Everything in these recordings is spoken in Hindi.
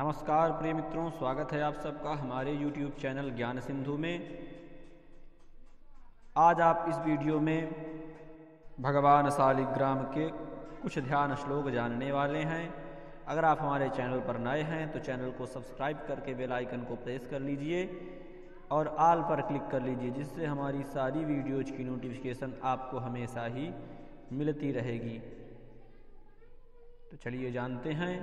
नमस्कार प्रिय मित्रों, स्वागत है आप सबका हमारे YouTube चैनल ज्ञान सिंधु में। आज आप इस वीडियो में भगवान शालिग्राम के कुछ ध्यान श्लोक जानने वाले हैं। अगर आप हमारे चैनल पर नए हैं तो चैनल को सब्सक्राइब करके बेल आइकन को प्रेस कर लीजिए और ऑल पर क्लिक कर लीजिए, जिससे हमारी सारी वीडियोज की नोटिफिकेशन आपको हमेशा ही मिलती रहेगी। तो चलिए जानते हैं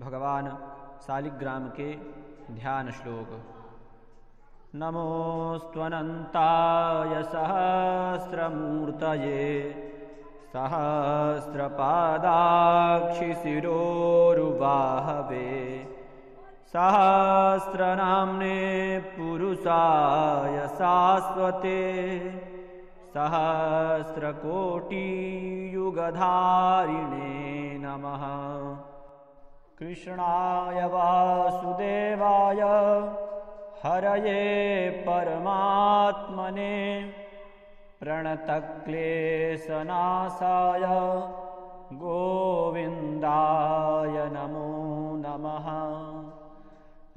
भगवान शालिग्राम के ध्यान श्लोक। नमोस्वनताय सहस्रमूर्तये सहस्रपादाक्षिशिरोरुबाहवे सहस्रनाम्ने पुरुषाय शाश्वते सहस्रकोटियुगधारिणे नमः। कृष्णाय वासुदेवाय हरये परमात्मने प्रणतक्लेशनाशाय गोविंदाय नमो नमः।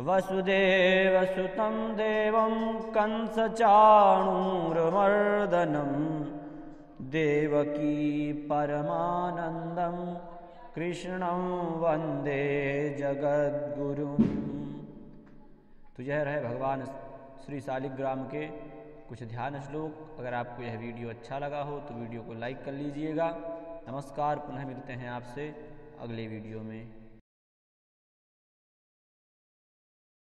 वसुदेवसुतं देवं कंसचाणूरमर्दनं देवकी परमानन्दं कृष्णं वंदे जगद्गुरु। तो यह रहे भगवान श्री शालिग्राम के कुछ ध्यान श्लोक। अगर आपको यह वीडियो अच्छा लगा हो तो वीडियो को लाइक कर लीजिएगा। नमस्कार, पुनः मिलते हैं आपसे अगले वीडियो में।